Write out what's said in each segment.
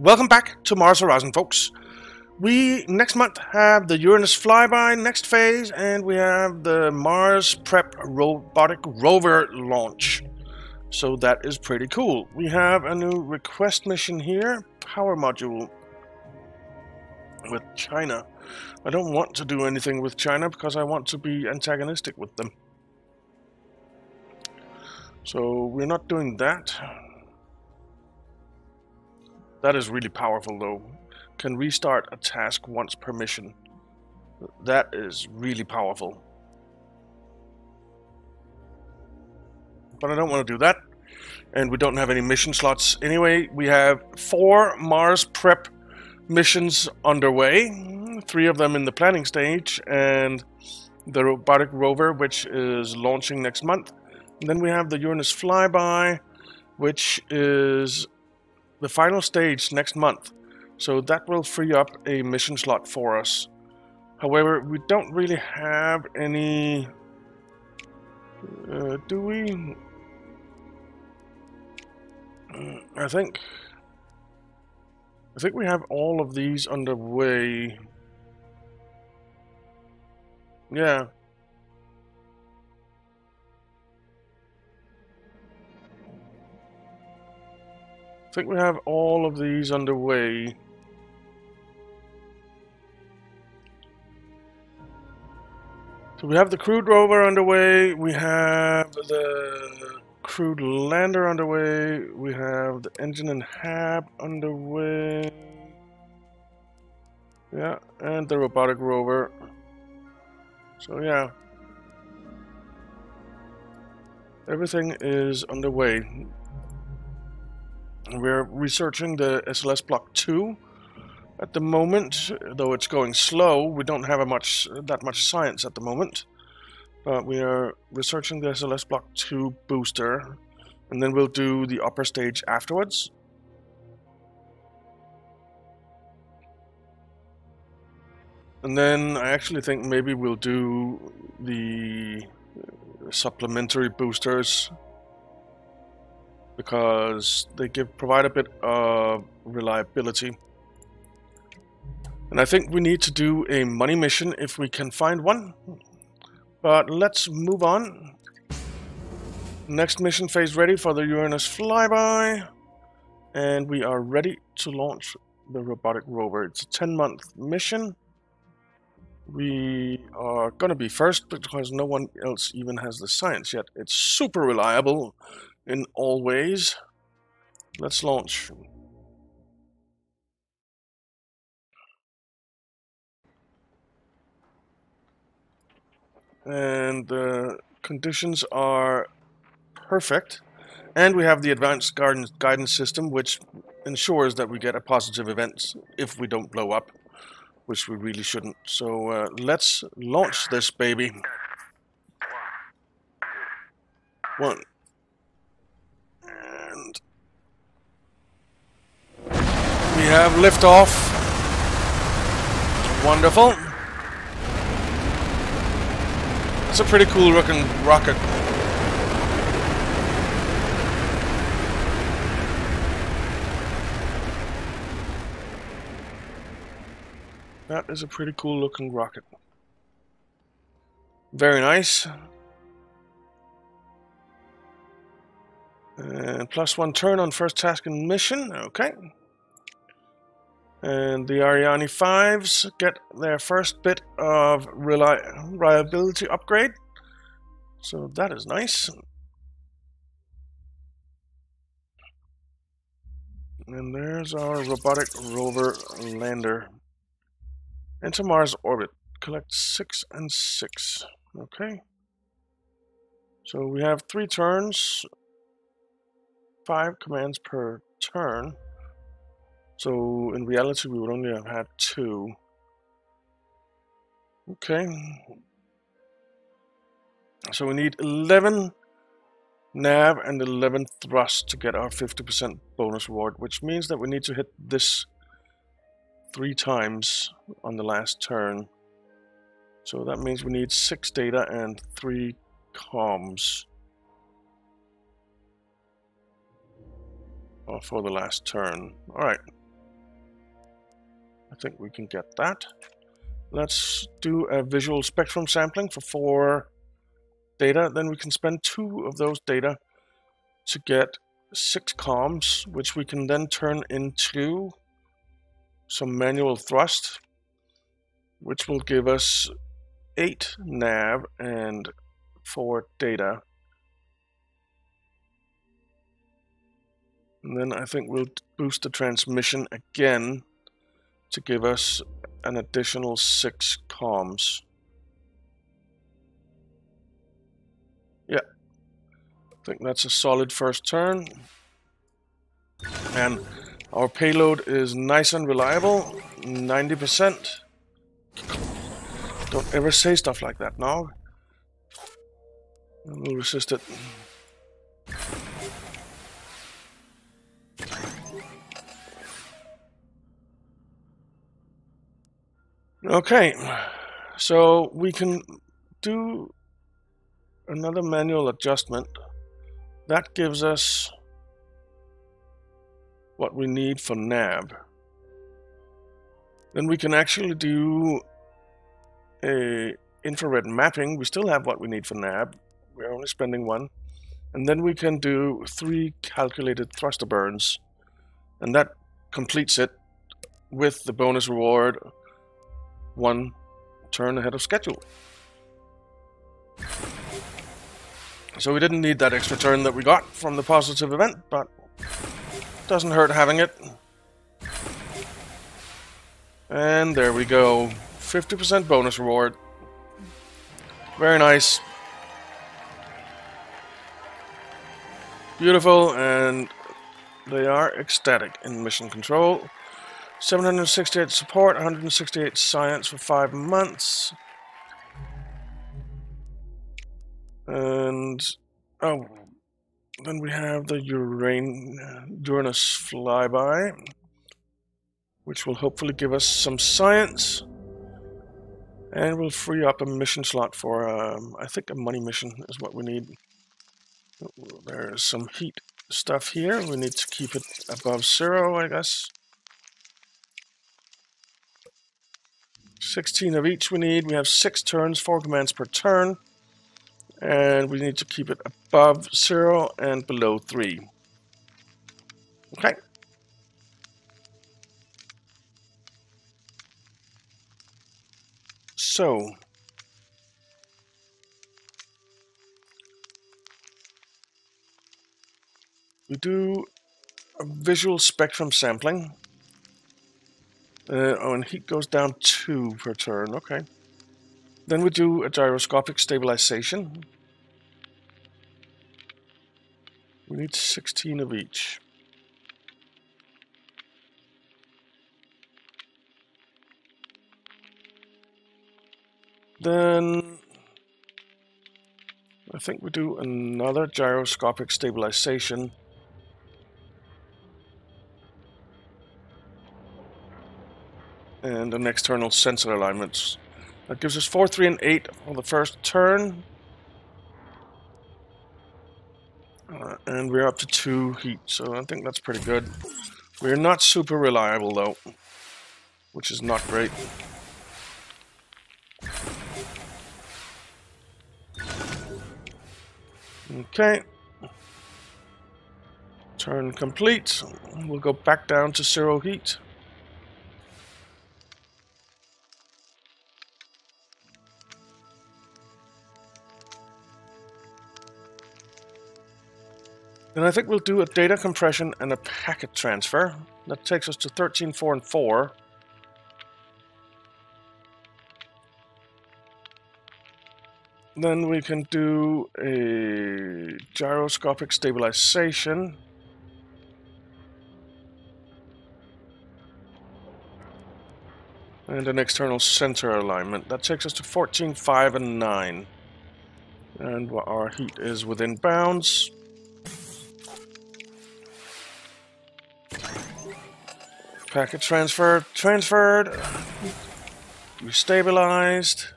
Welcome back to Mars Horizon, folks. We next month have the Uranus flyby next phase, and we have the Mars Prep Robotic Rover launch. So that is pretty cool. We have a new request mission here, power module with China. I don't want to do anything with China because I want to be antagonistic with them. So we're not doing that. That is really powerful though. Can restart a task once per mission. That is really powerful. But I don't want to do that. And we don't have any mission slots anyway. We have 4 Mars Prep missions underway. 3 of them in the planning stage and the robotic rover, which is launching next month. And then we have the Uranus flyby, which is the final stage next month, so that will free up a mission slot for us. However, we don't really have any... do we? I think we have all of these underway. Yeah. I think we have all of these underway. So we have the crewed rover underway, we have the crewed lander underway, we have the engine and hab underway. Yeah, and the robotic rover. So yeah. Everything is underway. We're researching the SLS Block 2 at the moment, though it's going slow. We don't have that much science at the moment, but we are researching the SLS Block 2 booster, and then we'll do the upper stage afterwards. And then I actually think maybe we'll do the supplementary boosters, because they provide a bit of reliability. And I think we need to do a money mission if we can find one. But let's move on. Next mission phase ready for the Uranus flyby. And we are ready to launch the robotic rover. It's a 10-month mission. We are going to be first because no one else even has the science yet. It's super reliable in all ways. Let's launch. And the conditions are perfect. And we have the advanced guidance system, which ensures that we get a positive event if we don't blow up, which we really shouldn't. So let's launch this baby. 1. We have liftoff. Wonderful. It's a pretty cool looking rocket. That is a pretty cool looking rocket. Very nice. And +1 turn on first task and mission. Okay. And the Ariane 5s get their first bit of reliability upgrade. So that is nice. And there's our robotic rover lander. Enter Mars orbit. Collect 6 and 6. Okay. So we have 3 turns. 5 commands per turn. So, in reality, we would only have had 2. Okay. So, we need 11 nav and 11 thrust to get our 50% bonus reward, which means that we need to hit this 3 times on the last turn. So, that means we need 6 data and 3 comms for the last turn. Alright. think we can get that. Let's do a visual spectrum sampling for 4 data. Then we can spend 2 of those data to get 6 comms, which we can then turn into some manual thrust, which will give us 8 nav and 4 data. And then I think we'll boost the transmission again to give us an additional 6 comms. Yeah, I think that's a solid first turn. And our payload is nice and reliable, 90%. Don't ever say stuff like that now. We'll resist it. Okay, so we can do another manual adjustment. That gives us what we need for nav. Then we can actually do a infrared mapping. We still have what we need for nav. We're only spending 1. And then we can do 3 calculated thruster burns. And that completes it with the bonus reward, 1 turn ahead of schedule. So we didn't need that extra turn that we got from the positive event, but it doesn't hurt having it. And there we go. 50% bonus reward. Very nice. Beautiful, and they are ecstatic in mission control. 768 support, 168 science for 5 months. And oh, then we have the Uranus flyby, which will hopefully give us some science. And we'll free up a mission slot for, I think a money mission is what we need. There's some heat stuff here. We need to keep it above 0, I guess. 16 of each we need. We have 6 turns, 4 commands per turn. And we need to keep it above 0 and below 3. Okay. So we do a visual spectrum sampling. Oh, and heat goes down 2 per turn, okay. Then we do a gyroscopic stabilization. We need 16 of each. Then I think we do another gyroscopic stabilization. And an external sensor alignments. That gives us 4, 3, and 8 on the first turn. And we're up to 2 heat, so I think that's pretty good. We're not super reliable though, which is not great. Okay. Turn complete. We'll go back down to 0 heat. Then I think we'll do a data compression and a packet transfer. That takes us to 13, 4, and 4. Then we can do a gyroscopic stabilization. And an external sensor alignment. That takes us to 14, 5, and 9. And our heat is within bounds. Packet transferred, restabilized,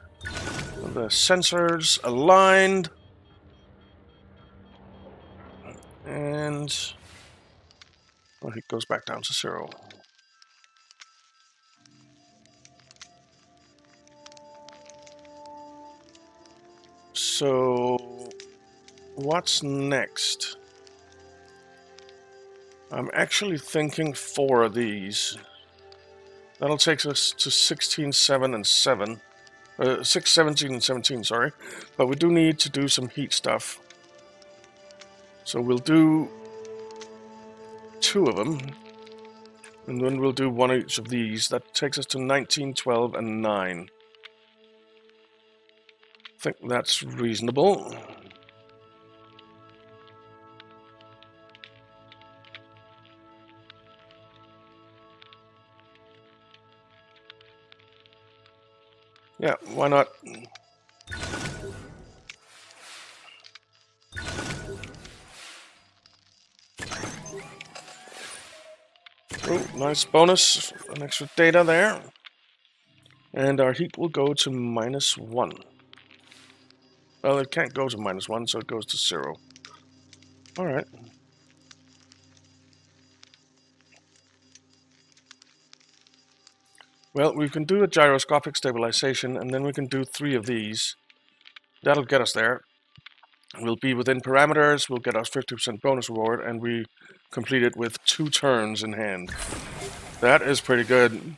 the sensors aligned, and well, it goes back down to 0. So what's next? I'm actually thinking 4 of these. That'll take us to 17 and 17, sorry. But we do need to do some heat stuff. So we'll do 2 of them. And then we'll do 1 each of these. That takes us to 19, 12, and 9. I think that's reasonable. Yeah, why not? Oh, nice bonus, an extra data there. And our heat will go to -1. Well, it can't go to -1, so it goes to 0. Alright. Well, we can do a gyroscopic stabilization, and then we can do 3 of these. That'll get us there. We'll be within parameters, we'll get our 50% bonus reward, and we complete it with 2 turns in hand. That is pretty good.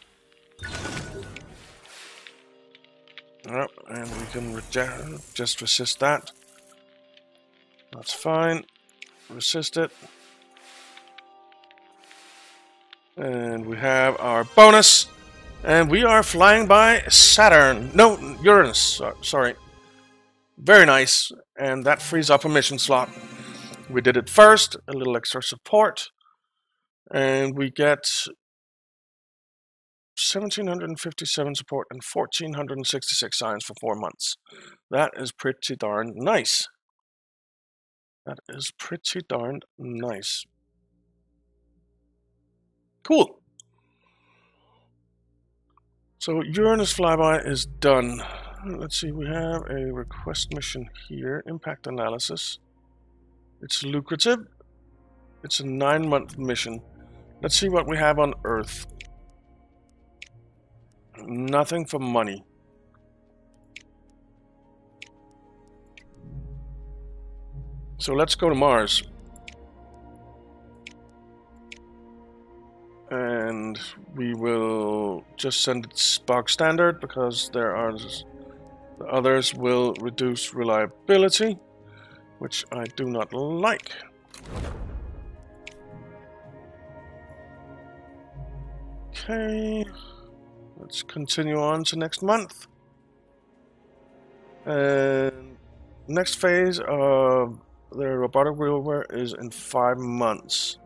Oh, and we can just resist that. That's fine. Resist it. And we have our bonus! And we are flying by Saturn. No, Uranus. Sorry. Very nice, and that frees up a mission slot. We did it first, a little extra support, and we get 1,757 support and 1,466 science for 4 months. That is pretty darn nice. That is pretty darn nice. Cool. So Uranus flyby is done. Let's see, we have a request mission here, impact analysis. It's lucrative. It's a 9-month mission. Let's see what we have on Earth. Nothing for money. So let's go to Mars. And we will just send it bog standard because there are... The others will reduce reliability, which I do not like. Okay, let's continue on to next month. Next phase of the robotic rover is in 5 months.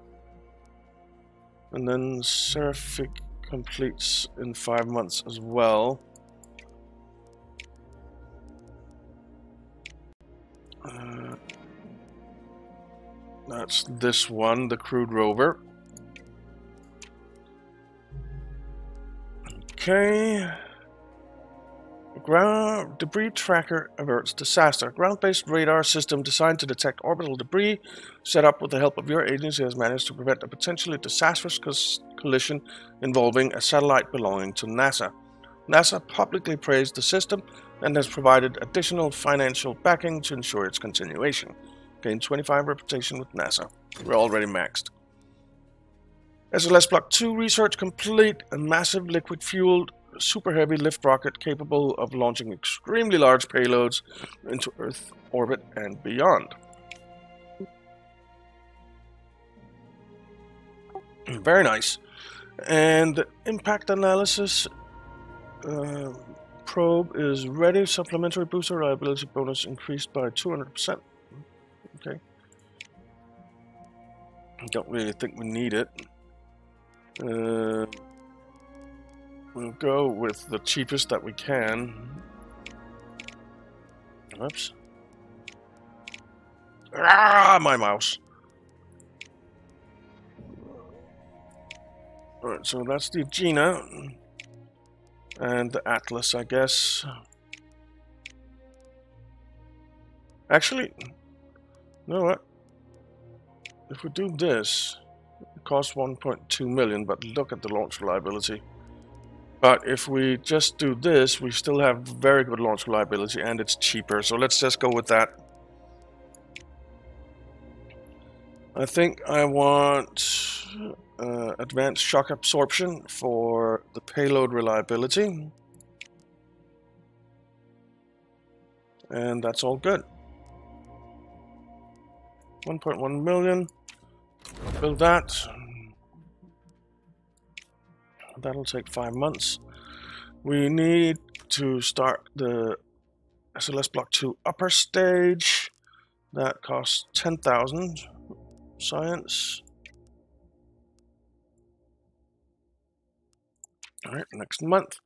And then Seraphic completes in 5 months as well. That's this one, the crewed rover. Okay. Ground debris tracker averts disaster. Ground-based radar system designed to detect orbital debris, set up with the help of your agency, has managed to prevent a potentially disastrous collision involving a satellite belonging to NASA. NASA publicly praised the system and has provided additional financial backing to ensure its continuation. Gained 25 reputation with NASA. We're already maxed. SLS Block 2 research complete. A massive liquid-fueled, super-heavy lift rocket capable of launching extremely large payloads into Earth orbit and beyond. Very nice. And impact analysis... probe is ready. Supplementary booster reliability bonus increased by 200%. Okay. I don't really think we need it. We'll go with the cheapest that we can. Oops. Ah, my mouse. Alright, so that's the Agena. And the Atlas, I guess. Actually, you know what? If we do this, it costs 1.2 million, but look at the launch reliability. But if we just do this, we still have very good launch reliability and it's cheaper. So let's just go with that. I think I want advanced shock absorption for the payload reliability. And that's all good. 1.1 million. Build that. That'll take 5 months. We need to start the SLS Block 2 upper stage. That costs 10,000 science. All right, next month.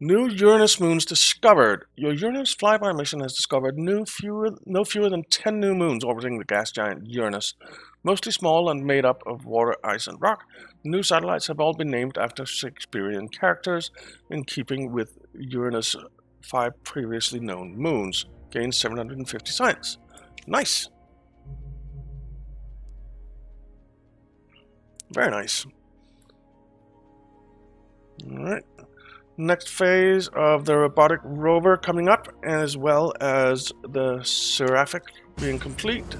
New Uranus moons discovered. Your Uranus flyby mission has discovered no fewer than 10 new moons orbiting the gas giant Uranus, mostly small and made up of water, ice, and rock. The new satellites have all been named after Shakespearean characters in keeping with Uranus' 5 previously known moons. Gained 750 science. Nice. Very nice. All right. Next phase of the robotic rover coming up, as well as the Seraphic being complete.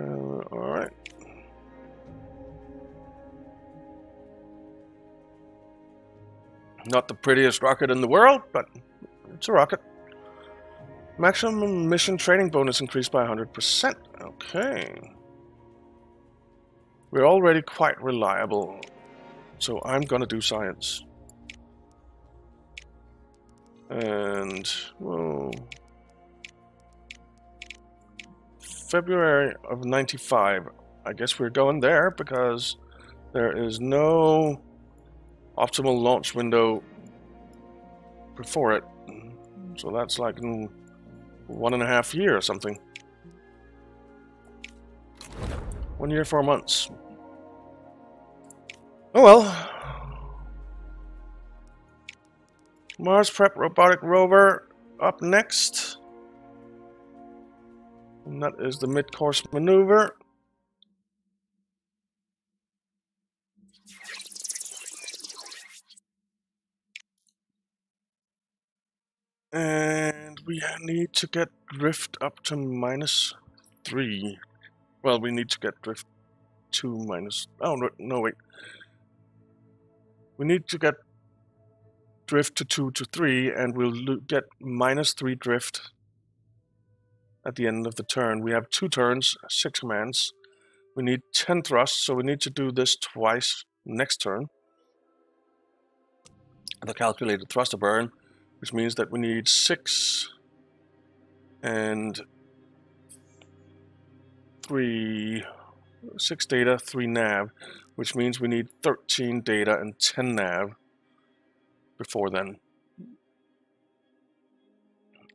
Alright. Not the prettiest rocket in the world, but it's a rocket. Maximum mission training bonus increased by 100%. Okay. We're already quite reliable, so I'm gonna do science. And, whoa, February of 95, I guess we're going there because there is no optimal launch window before it. So that's like in 1.5 years or something. 1 year, 4 months. Oh well. Mars Prep Robotic Rover up next. And that is the mid-course maneuver. And we need to get drift up to -3. Well, we need to get drift to minus... Oh, no, wait. We need to get drift to 2 to 3, and we'll get -3 drift at the end of the turn. We have 2 turns, 6 commands. We need 10 thrusts, so we need to do this twice next turn. The calculated thruster burn, which means that we need 6 data, 3 nav, which means we need 13 data and 10 nav. Before then.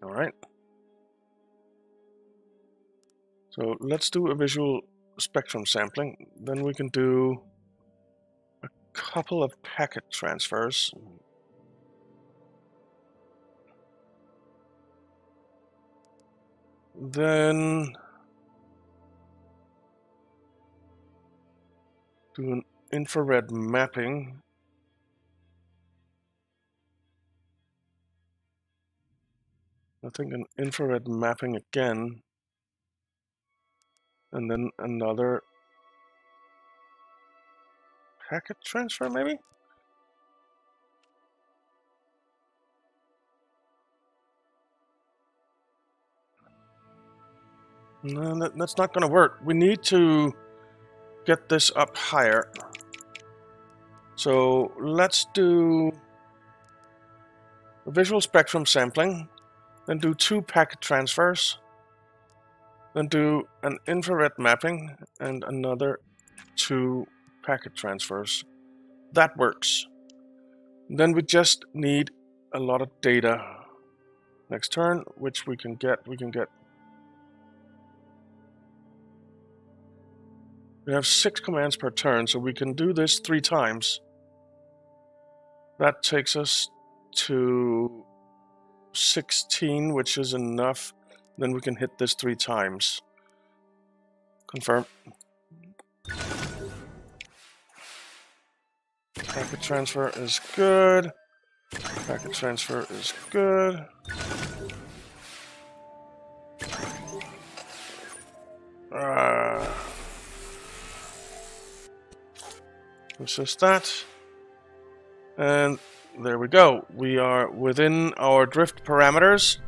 All right. So let's do a visual spectrum sampling. Then we can do a couple of packet transfers. Then do an infrared mapping. I think an infrared mapping again, and then another packet transfer maybe? No, that's not going to work. We need to get this up higher. So let's do visual spectrum sampling. Then do 2 packet transfers, then do an infrared mapping and another 2 packet transfers. That works. Then we just need a lot of data next turn, which we can get. We have 6 commands per turn, so we can do this 3 times. That takes us to 16, which is enough. Then we can hit this 3 times. Confirm. Packet transfer is good. Packet transfer is good. Insist that. And there we go. We are within our drift parameters.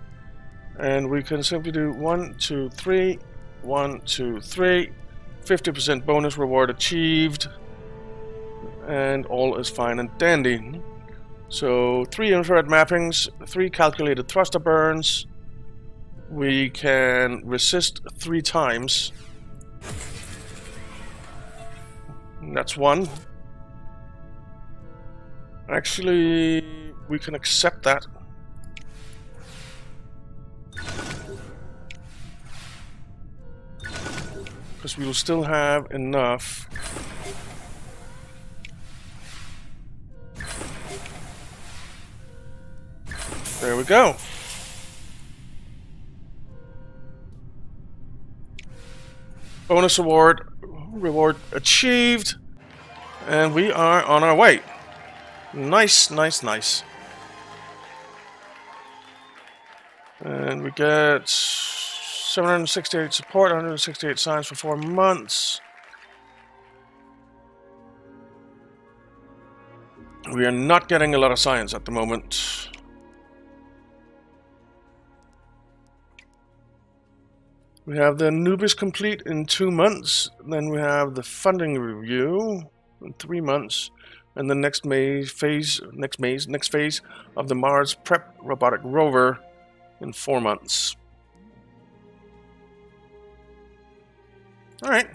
And we can simply do 1, 2, 3. 1, 2, 3. 50% bonus reward achieved. And all is fine and dandy. So 3 infrared mappings, 3 calculated thruster burns. We can resist 3 times. That's 1. Actually, we can accept that. Because we will still have enough. There we go. Bonus reward achieved. And we are on our way. Nice, nice, nice. And we get 768 support, 168 science for 4 months. We are not getting a lot of science at the moment. We have the Anubis complete in 2 months. Then we have the funding review in 3 months. And the next phase of the Mars Prep Robotic Rover in 4 months. Alright.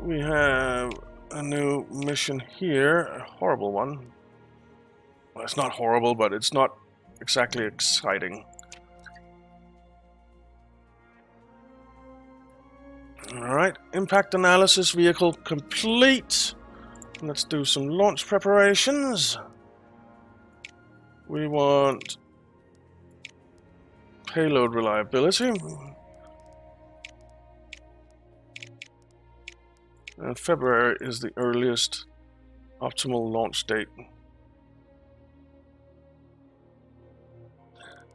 We have a new mission here. A horrible one. Well, it's not horrible, but it's not exactly exciting. Alright, impact analysis vehicle complete. Let's do some launch preparations. We want payload reliability. And February is the earliest optimal launch date.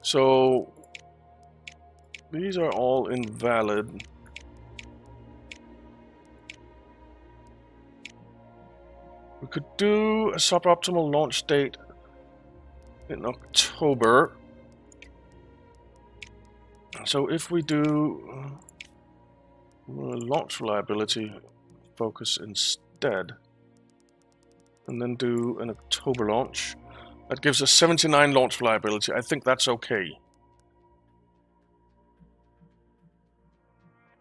So these are all invalid. We could do a suboptimal launch date in October. So if we do launch reliability focus instead, and then do an October launch, that gives us 79 launch reliability. I think that's okay.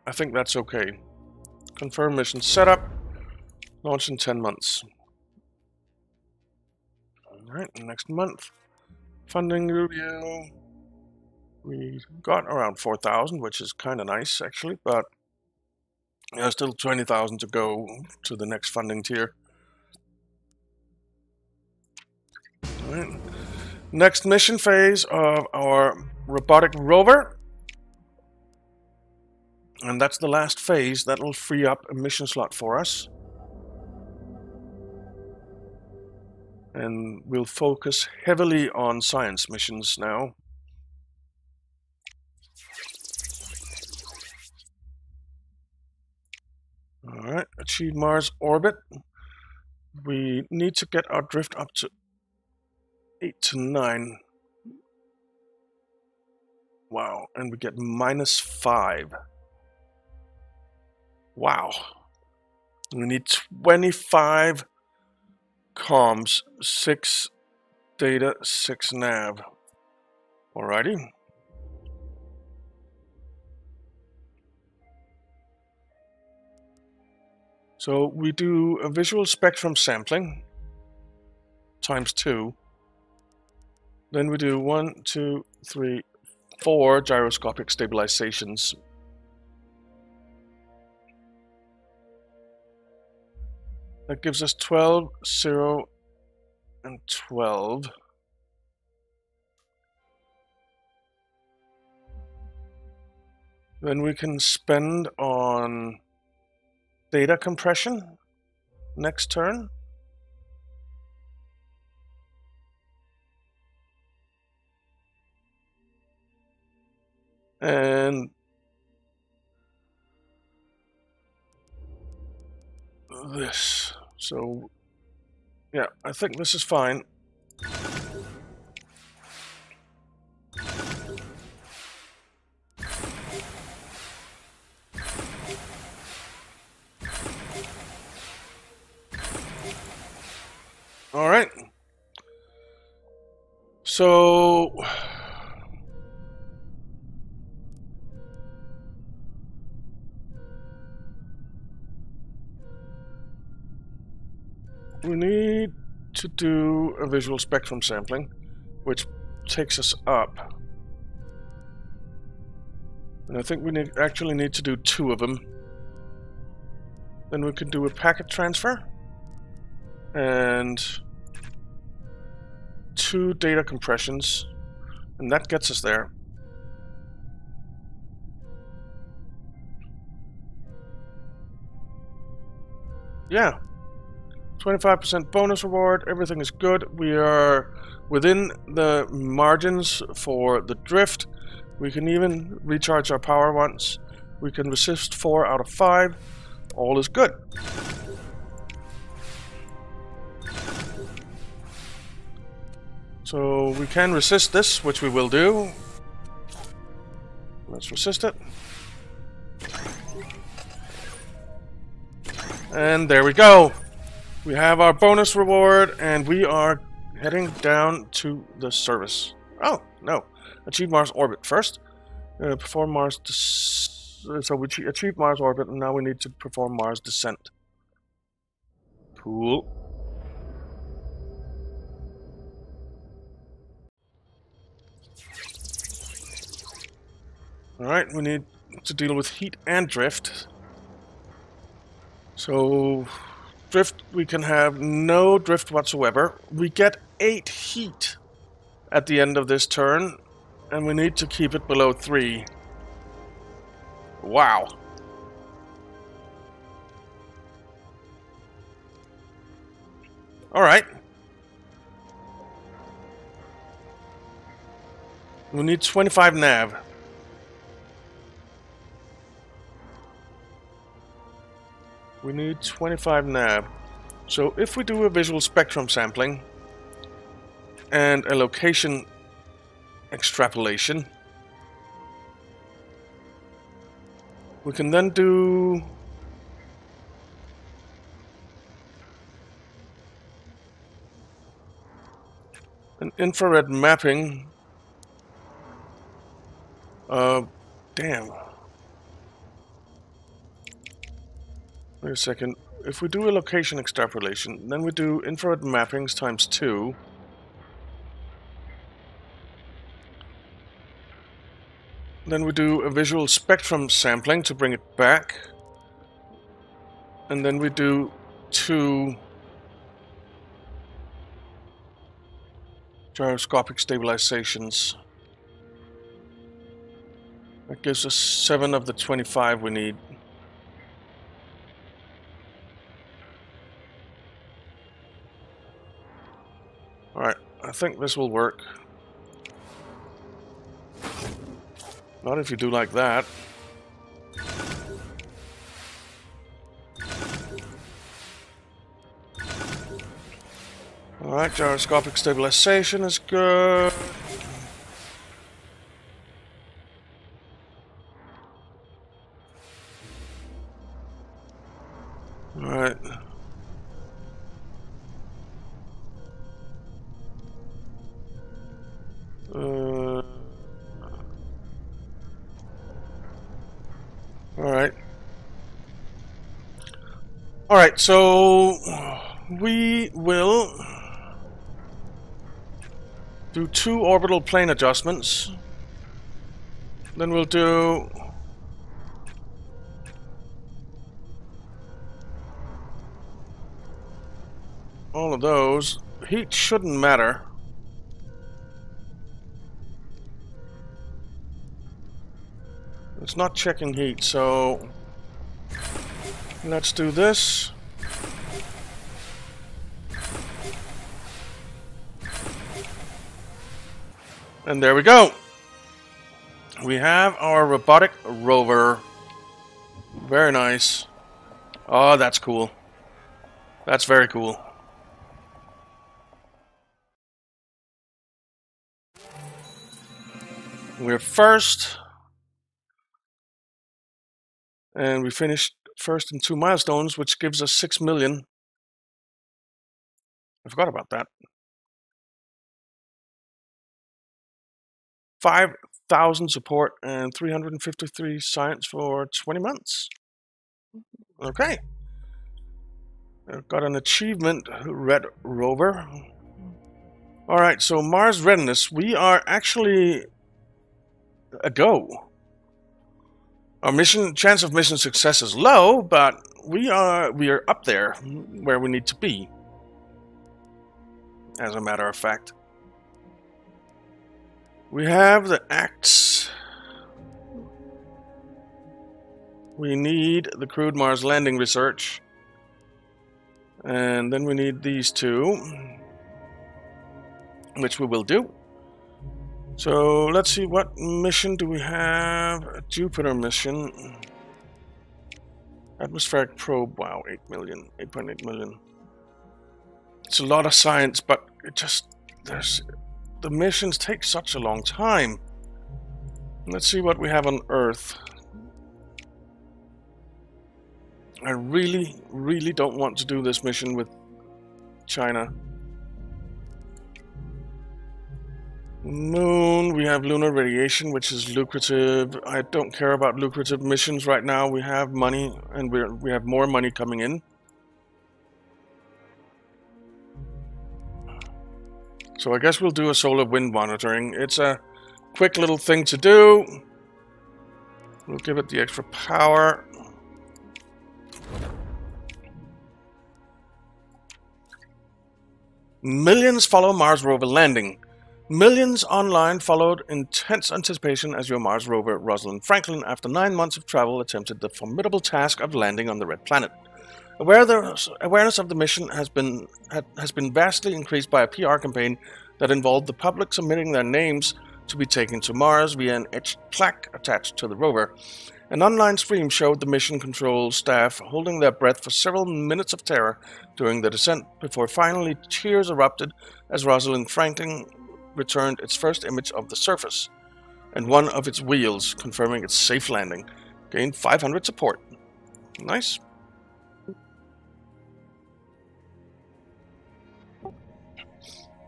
I think that's okay. Confirm mission setup. Launch in 10 months. Alright, next month. Funding review. We got around 4,000, which is kind of nice actually, but there's still 20,000 to go to the next funding tier. Alright. Next mission phase of our robotic rover. And that's the last phase. That will free up a mission slot for us. And we'll focus heavily on science missions now. Alright, achieve Mars orbit. We need to get our drift up to 8 to 9. Wow, and we get -5. Wow. We need 25 comms, 6 data, 6 nav. Alrighty. So we do a visual spectrum sampling ×2. Then we do 1, 2, 3, 4 gyroscopic stabilizations. That gives us 12, 0, and 12. Then we can spend on data compression. next turn. And this. So, yeah, I think this is fine. All right. So we need to do a visual spectrum sampling, which takes us up. And I think we actually need to do 2 of them. Then we can do a packet transfer and 2 data compressions, and that gets us there. Yeah. 25% bonus reward, everything is good. We are within the margins for the drift. We can even recharge our power once. We can resist 4 out of 5. All is good. So we can resist this, which we will do. Let's resist it. And there we go. We have our bonus reward, and we are heading down to the surface. Oh, no. Achieve Mars orbit first. Perform Mars... So we achieve Mars orbit, and now we need to perform Mars descent. Cool. Alright, we need to deal with heat and drift. So... drift, we can have no drift whatsoever. We get 8 heat at the end of this turn, and we need to keep it below 3. Wow. Alright. We need 25 nav. We need 25 nav. So if we do a visual spectrum sampling and a location extrapolation, we can then do an infrared mapping. Damn. Wait a second. If we do a location extrapolation, then we do infrared mappings times 2. Then we do a visual spectrum sampling to bring it back. And then we do 2 gyroscopic stabilizations. That gives us 7 of the 25 we need. I think this will work. Not if you do like that. Alright, gyroscopic stabilization is good. Alright. Alright, so we will do 2 orbital plane adjustments. Then we'll do all of those. Heat shouldn't matter. It's not checking heat, so let's do this. And there we go. We have our robotic rover. Very nice. Oh, that's cool. That's very cool. We're first. And we finished first in 2 milestones, which gives us 6 million. I forgot about that. 5,000 support and 353 science for 20 months. Okay. I've got an achievement, Red Rover. Alright, so Mars Readiness. We are actually a go. Our mission chance of mission success is low, but we are up there where we need to be. As a matter of fact. We have the acts. We need the crewed Mars landing research. And then we need these two, which we will do. So let's see, what mission do we have? A Jupiter mission. Atmospheric probe. Wow, 8 million, 8.8 million. It's a lot of science, but it just, there's, the missions take such a long time. Let's see what we have on Earth. I really, really don't want to do this mission with China. Moon, we have lunar radiation, which is lucrative. I don't care about lucrative missions right now. We have money, and we have more money coming in. So I guess we'll do a solar wind monitoring. It's a quick little thing to do. We'll give it the extra power. Millions follow Mars rover landing. Millions online followed intense anticipation as your Mars rover, Rosalind Franklin, after 9 months of travel, attempted the formidable task of landing on the Red Planet. Awareness of the mission has been vastly increased by a PR campaign that involved the public submitting their names to be taken to Mars via an etched plaque attached to the rover. An online stream showed the mission control staff holding their breath for several minutes of terror during the descent, before finally cheers erupted as Rosalind Franklin returned its first image of the surface and one of its wheels, confirming its safe landing. Gained 500 support. Nice.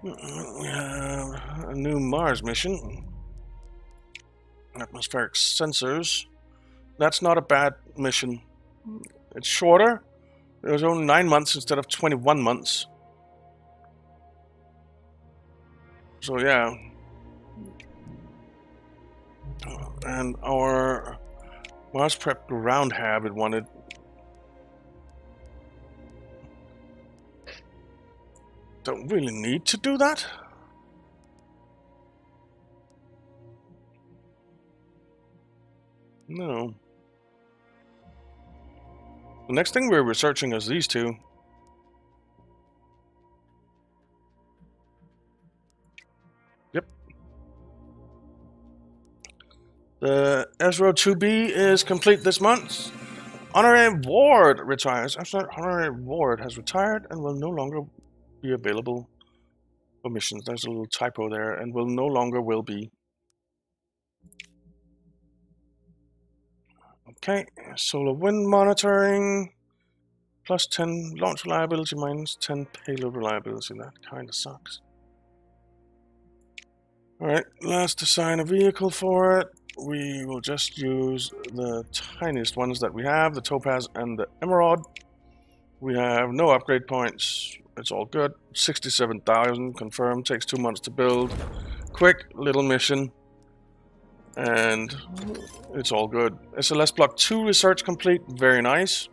We have a new Mars mission. Atmospheric sensors. That's not a bad mission. It's shorter. It was only 9 months instead of 21 months. So yeah. And our Mars Prep ground hab, it wanted. Don't really need to do that. No. The next thing we're researching is these two. Yep. The Ezro 2B is complete this month. Honorary Ward retires. Honorary Ward has retired and will no longer be available for missions. There's a little typo there, and will no longer will be. Okay, solar wind monitoring, plus 10 launch reliability, minus 10 payload reliability. That kind of sucks. Alright, let's design a vehicle for it. We will just use the tiniest ones that we have, the Topaz and the Emerald. We have no upgrade points. It's all good. 67,000 confirmed. Takes 2 months to build. Quick little mission. And it's all good. SLS Block 2 research complete. Very nice.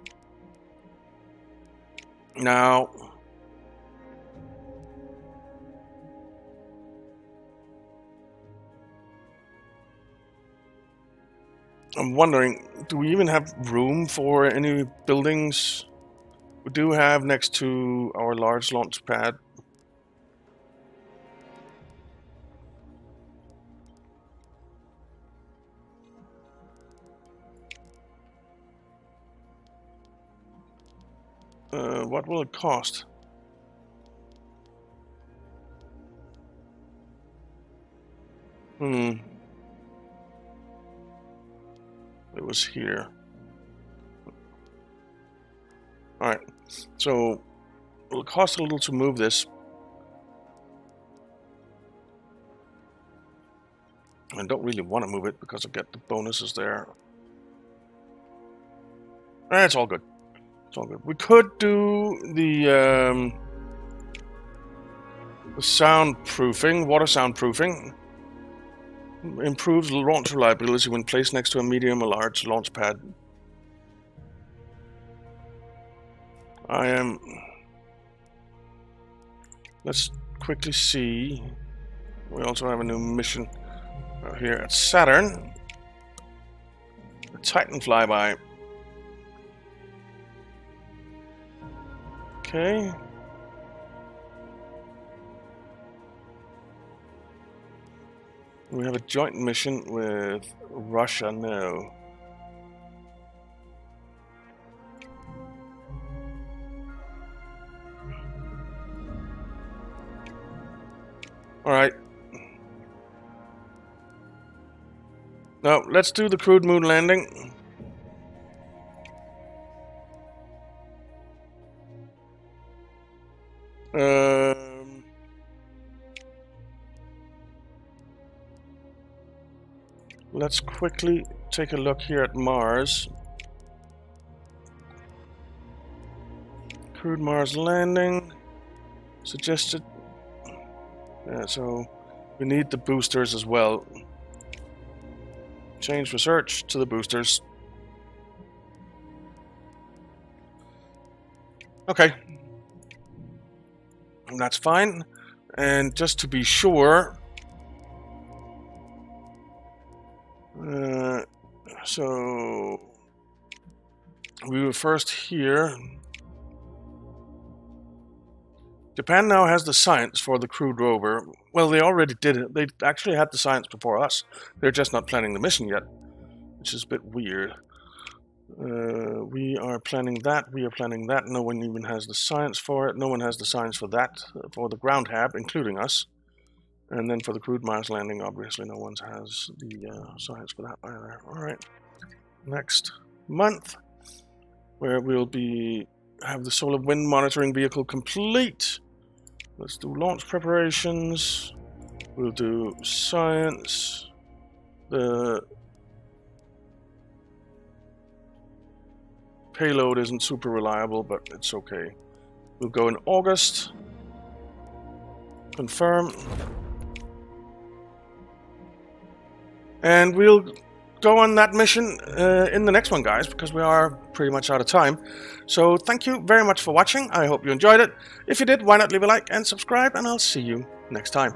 Now, I'm wondering, do we even have room for any buildings? We do have next to our large launch pad. What will it cost? It was here. All right, so it'll cost a little to move this. I don't really want to move it because I've got the bonuses there. It's all good. It's all good. We could do the soundproofing, water soundproofing. Improves launch reliability when placed next to a medium or large launch pad. I am... Let's quickly see. We also have a new mission out here at Saturn. A Titan flyby. Okay. We have a joint mission with Russia now. All right. Now, let's do the crewed moon landing. Let's quickly take a look here at Mars. Crewed Mars landing suggested. Yeah, so we need the boosters as well. Change research to the boosters. Okay, that's fine. And just to be sure. So we were first here. Japan now has the science for the crewed rover. Well, they already did it. They actually had the science before us. They're just not planning the mission yet, which is a bit weird. We are planning that. We are planning that. No one even has the science for it. No one has the science for that, for the ground hab, including us. And then for the crewed Mars landing, obviously no one has the science for that either. All right, next month, where we'll have the solar wind monitoring vehicle complete. Let's do launch preparations. We'll do science. The payload isn't super reliable, but it's okay. We'll go in August. Confirm. And we'll go on that mission in the next one, guys, because we are pretty much out of time. So thank you very much for watching. I hope you enjoyed it. If you did, why not leave a like and subscribe, and I'll see you next time.